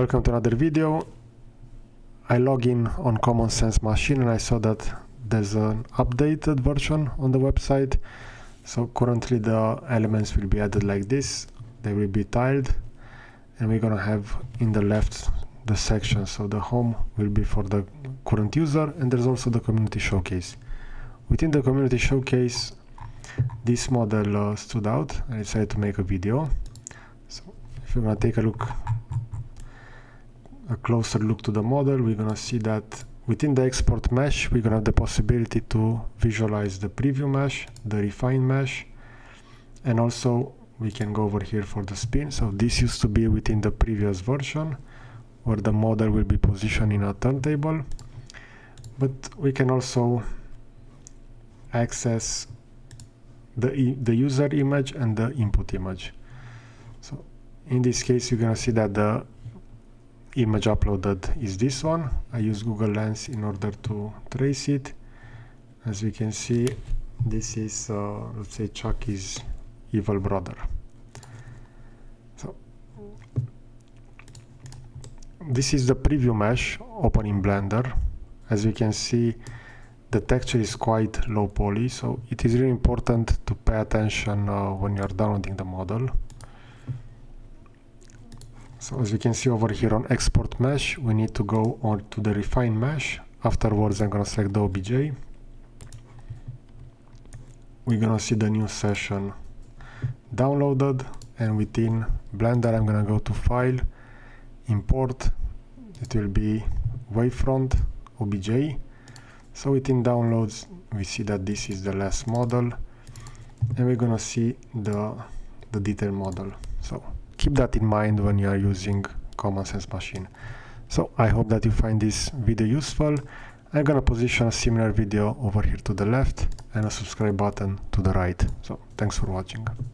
Welcome to another video. I log in on Common Sense Machine and I saw that there's an updated version on the website. So currently the elements will be added like this. They will be tiled, and we're gonna have in the left the section. So the home will be for the current user, and there's also the community showcase. Within the community showcase, this model stood out, and I decided to make a video. So if you're gonna take a look, a closer look to the model, we're gonna see that within the export mesh, we're gonna have the possibility to visualize the preview mesh, the refine mesh, and also we can go over here for the spin. So this used to be within the previous version, where the model will be positioned in a turntable, but we can also access the user image and the input image. So in this case, you're gonna see that the image uploaded is this one. I use Google Lens in order to trace it. As we can see, this is let's say Chucky's evil brother. So this is the preview mesh open in Blender. As we can see, the texture is quite low poly, so it is really important to pay attention when you are downloading the model. So as you can see over here on export mesh, we need to go on to the refine mesh. Afterwards, I'm gonna select the OBJ. We're gonna see the new session downloaded, and within Blender, I'm gonna go to File, Import. It will be Wavefront OBJ. So within downloads, we see that this is the last model, and we're gonna see the detail model. So keep that in mind when you are using Common Sense Machine. So I hope that you find this video useful. I'm gonna position a similar video over here to the left and a subscribe button to the right. So thanks for watching.